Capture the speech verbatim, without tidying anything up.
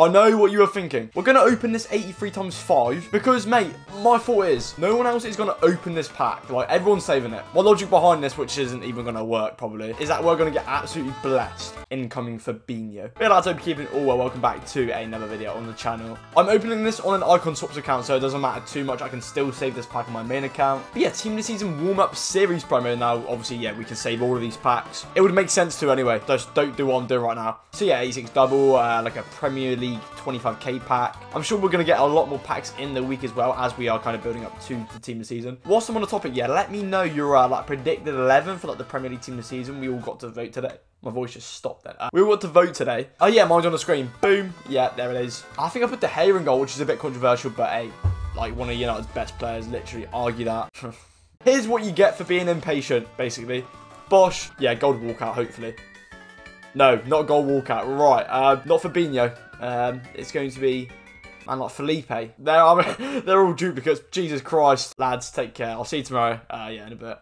I know what you were thinking. We're going to open this eighty-three times five because, mate, my thought is no one else is going to open this pack. Like, everyone's saving it. My logic behind this, which isn't even going to work probably, is that we're going to get absolutely blessed. Incoming Fabinho. Hey lads, hope you're keeping it all well. Welcome back to another video on the channel. I'm opening this on an Icon Swaps account, so it doesn't matter too much. I can still save this pack on my main account. But yeah, Team of the Season warm-up series promo. Now, obviously, yeah, we can save all of these packs. It would make sense to anyway. Just don't do what I'm doing right now. So yeah, eighty-six double, uh, like a Premier League twenty-five K pack. I'm sure we're going to get a lot more packs in the week as well, as we are kind of building up to the Team of the Season. Whilst I'm on the topic, yeah, let me know your uh, like predicted eleven for like the Premier League Team of the Season. We all got to vote today. My voice just stopped there. Uh, we want to vote today. Oh, yeah, mine's on the screen. Boom. Yeah, there it is. I think I put De Gea in goal, which is a bit controversial, but hey, like one of United's best players, literally argue that. Here's what you get for being impatient, basically. Bosh. Yeah, gold walkout, hopefully. No, not gold walkout. Right. Uh, not Fabinho. Um, it's going to be... Man, like Felipe. They're, they're all duplicates. Jesus Christ. Lads, take care. I'll see you tomorrow. Uh, yeah, in a bit.